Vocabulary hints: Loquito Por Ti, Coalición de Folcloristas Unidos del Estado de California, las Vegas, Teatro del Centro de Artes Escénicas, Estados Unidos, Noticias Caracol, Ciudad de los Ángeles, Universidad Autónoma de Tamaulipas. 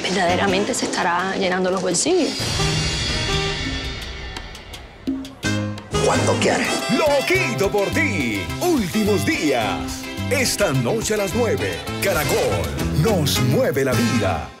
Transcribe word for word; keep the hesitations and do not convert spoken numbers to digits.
quien verdaderamente se estará llenando los bolsillos. Cuando quieras. Loquito por ti. Últimos días. Esta noche a las nueve. Caracol nos mueve la vida.